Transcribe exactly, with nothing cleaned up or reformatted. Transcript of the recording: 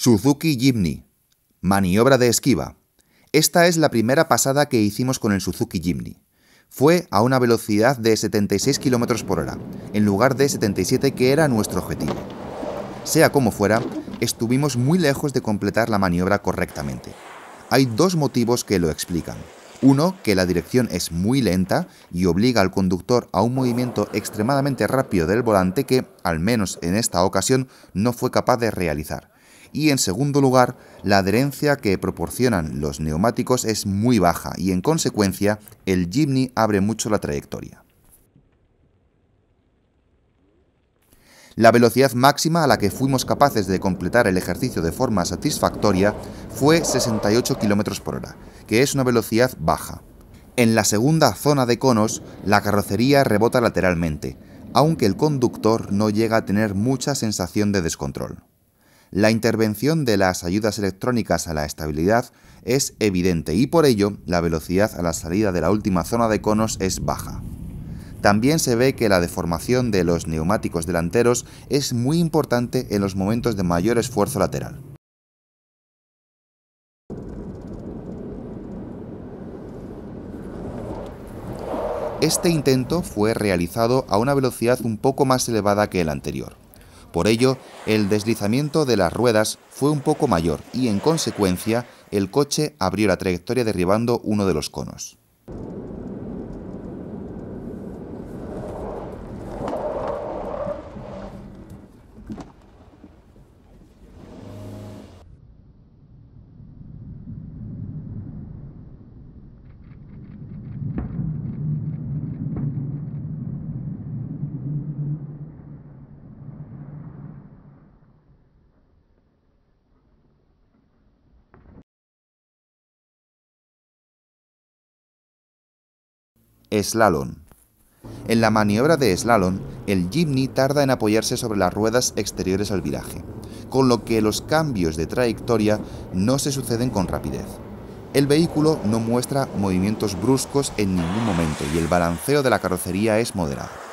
Suzuki Jimny, maniobra de esquiva. Esta es la primera pasada que hicimos con el Suzuki Jimny. Fue a una velocidad de setenta y seis kilómetros por hora, en lugar de setenta y siete que era nuestro objetivo. Sea como fuera, estuvimos muy lejos de completar la maniobra correctamente. Hay dos motivos que lo explican. Uno, que la dirección es muy lenta y obliga al conductor a un movimiento extremadamente rápido del volante que, al menos en esta ocasión, no fue capaz de realizar. Y en segundo lugar, la adherencia que proporcionan los neumáticos es muy baja y en consecuencia el Jimny abre mucho la trayectoria. La velocidad máxima a la que fuimos capaces de completar el ejercicio de forma satisfactoria fue sesenta y ocho kilómetros por hora, que es una velocidad baja. En la segunda zona de conos, la carrocería rebota lateralmente, aunque el conductor no llega a tener mucha sensación de descontrol. La intervención de las ayudas electrónicas a la estabilidad es evidente y por ello la velocidad a la salida de la última zona de conos es baja. También se ve que la deformación de los neumáticos delanteros es muy importante en los momentos de mayor esfuerzo lateral. Este intento fue realizado a una velocidad un poco más elevada que el anterior. Por ello, el deslizamiento de las ruedas fue un poco mayor y, en consecuencia, el coche abrió la trayectoria derribando uno de los conos. Slalom. En la maniobra de slalom, el Jimny tarda en apoyarse sobre las ruedas exteriores al viraje, con lo que los cambios de trayectoria no se suceden con rapidez. El vehículo no muestra movimientos bruscos en ningún momento y el balanceo de la carrocería es moderado.